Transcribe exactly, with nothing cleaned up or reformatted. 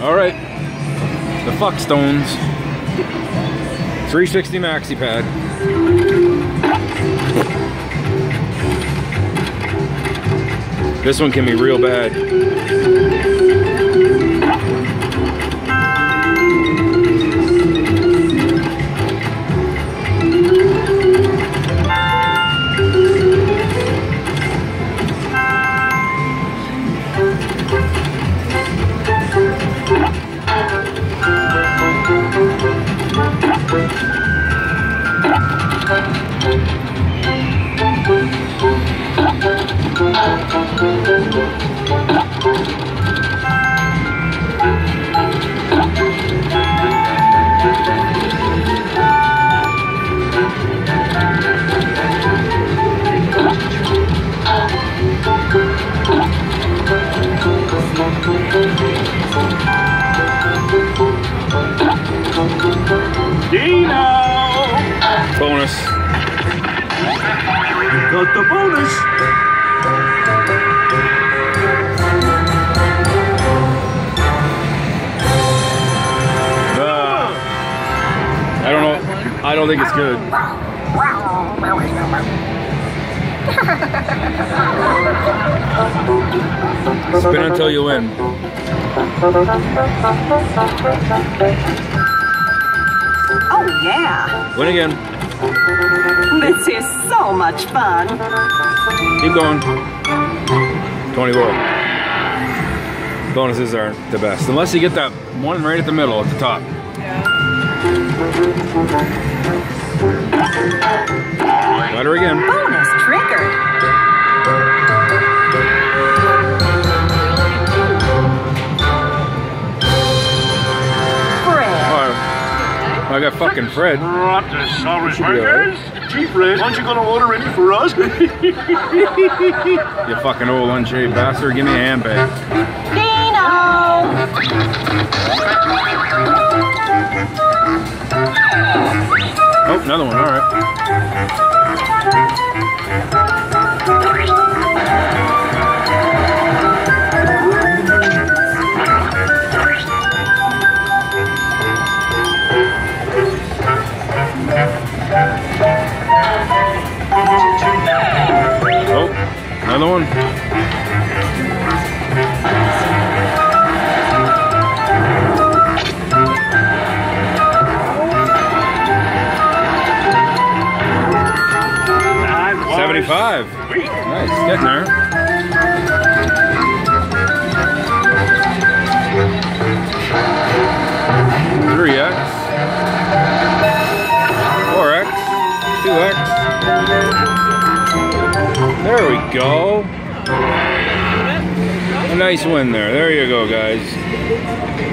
Alright. The Flintstones. three sixty maxi pad. This one can be real bad. Dino! Bonus. You got the bonus! I don't know. I don't think it's good. Spin until you win. Oh yeah! Win again. This is so much fun. Keep going. Tony Wolf. Bonuses aren't the best unless you get that one right at the middle, at the top. Got her again. Bonus triggered. Fred. Oh, I got fucking Fred. What the sorry burgers? Gee, Fred, aren't you gonna order any for us? You fucking old unshaved bastard. Give me a handbag. Dino. Oh, another one, all right. Oh, another one. seventy-five. Nice, getting there. three X. four X. two X. There we go. A nice win there. There you go, guys.